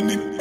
Lebanon.